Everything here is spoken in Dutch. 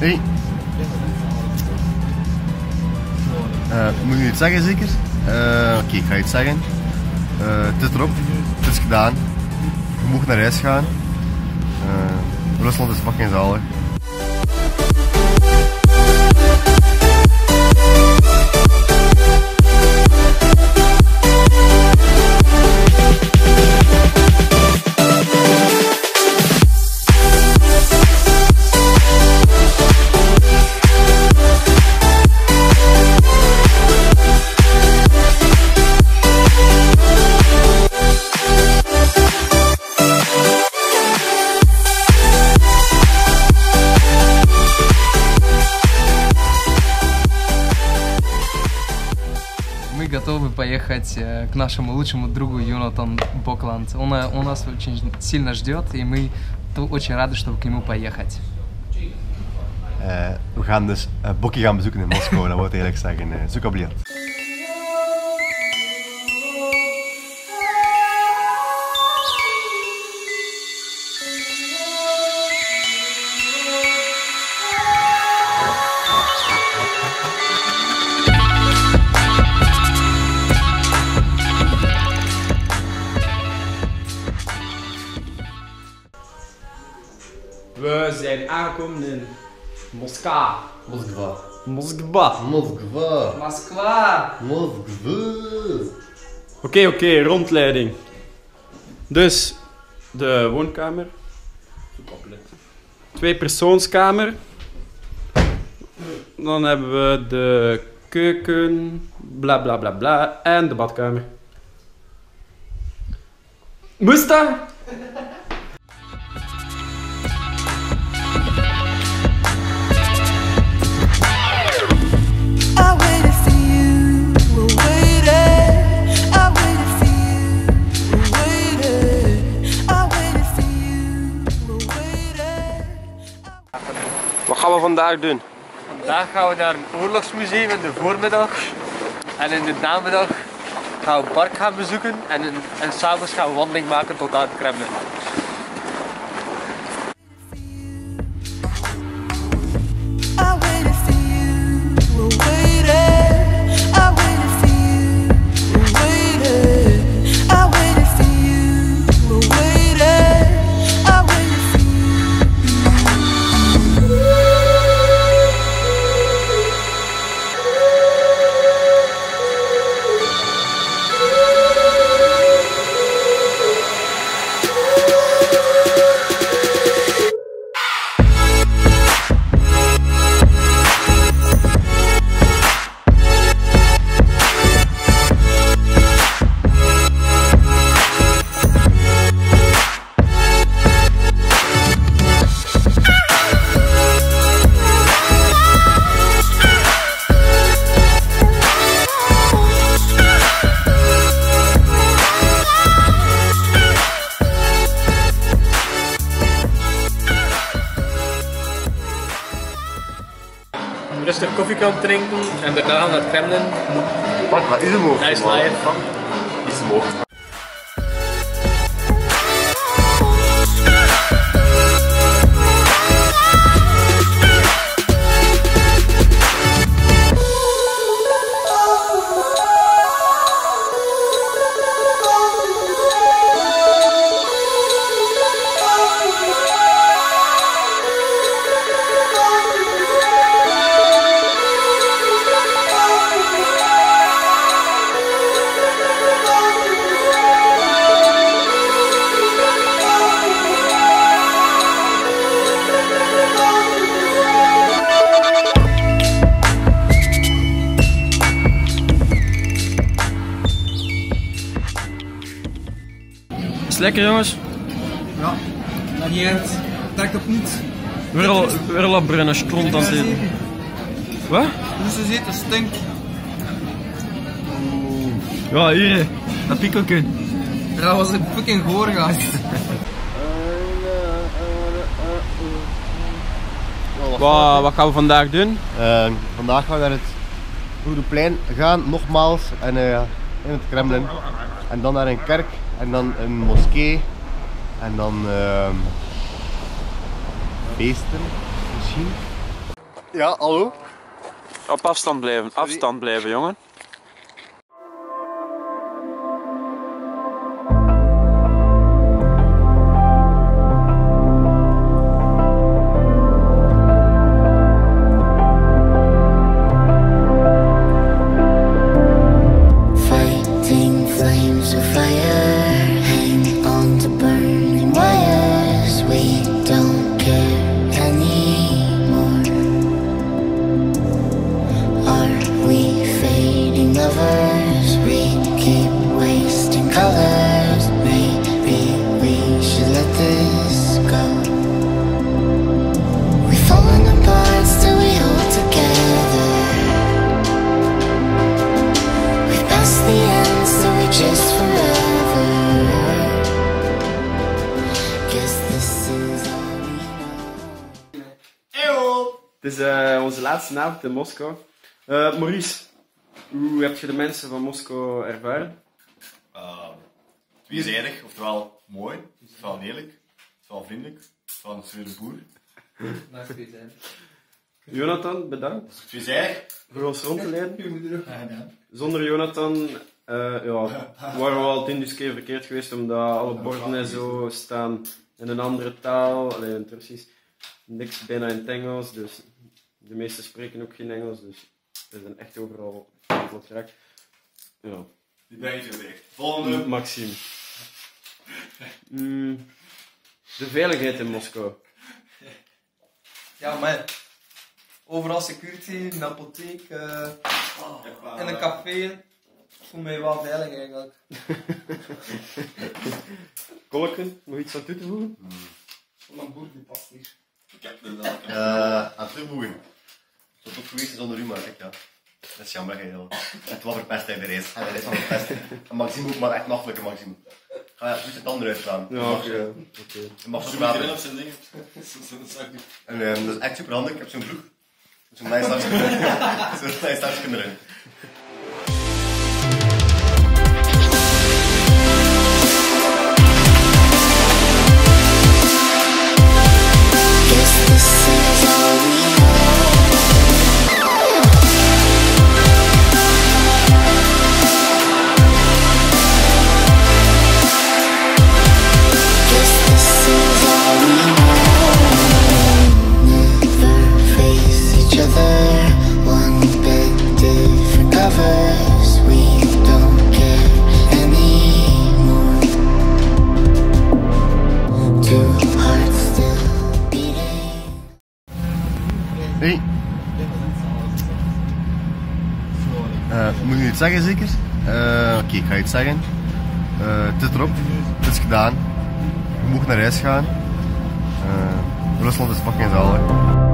Hey. Moet je het zeggen zeker? Oké, ik ga je het zeggen. Het is erop, het is gedaan. Je mocht naar huis gaan. Rusland is fucking zalig. Готовы поехать к нашему лучшему другу Jonathan Boklantz. Он нас очень сильно ждет, и мы очень рады, чтобы к нему поехать. We gaan dus Bokkie gaan bezoeken in Moskou. Dat wil eerlijk zeggen, zoek op biljet. We zijn aangekomen in Moskou. Moskva. Moskva. Moskva. Moskva. Oké, rondleiding. Dus de woonkamer. Twee persoonskamer. Dan hebben we de keuken, bla bla bla bla, en de badkamer. Musta? Wat gaan we vandaag doen? Vandaag gaan we naar een oorlogsmuseum in de voormiddag en in de namiddag gaan we een park gaan bezoeken en s'avonds gaan we wandeling maken tot aan het Kremlin. Rustig koffie kan drinken en daarna gaan we naar het Kremlin. Pak, wat is hem ook? Hij is live. Is hem ook. Lekker jongens? Ja, maar niet uit. Dekt op niet. Weer al brunnen klont aan het eten. Wat? Hoe ze eten stinkt. Ja, hier, dat pikkelken. Dat was een fucking goor, gast. Wat gaan we vandaag doen? Vandaag gaan we naar het Rode Plein gaan, nogmaals, en in het Kremlin. En dan naar een kerk. En dan een moskee en dan feesten misschien. Ja, hallo? Op afstand blijven, sorry. Afstand blijven, jongen. Het is onze laatste avond in Moskou. Maurice, hoe heb je de mensen van Moskou ervaren? Tweezijdig, oftewel mooi, oftewel eerlijk, oftewel vriendelijk, oftewel een tweede boer. Mag tweezijdig. Jonathan, bedankt. Tweezijdig. Voor ons rond te leiden. Zonder Jonathan waren we al 10.000 keer verkeerd geweest, omdat alle borden en zo staan in een andere taal, alleen in het Russisch. Niks bijna in het Engels, dus de meesten spreken ook geen Engels, dus we zijn echt overal wat geraakt. Ja. Die ben je weer. Volgende. Maxime. De veiligheid in Moskou. Ja, man. Overal security, een apotheek, en een café. Voel mij wel veilig eigenlijk. Kolken, nog iets aan toe te voegen? Van een boer die past hier. Ik heb het wel. Aan terugvoegen. Tot op geweest is onder u, maar ik ja. Dat is jammer geheel. Het was verpest hij de race. Hij is van verpest. En Maxime moet maar echt machtelijke Maxime. Ga je het andere uitslaan. Ja, oké. Je mag zo erin op zijn ding. En dat is echt super handig. Ik heb zo'n vloeg. Zo'n klein stapje erin. Moet je nu iets zeggen zeker? Oké, ik ga iets zeggen. Het is erop, het is gedaan. Je moet naar huis gaan. Rusland is fucking zalig.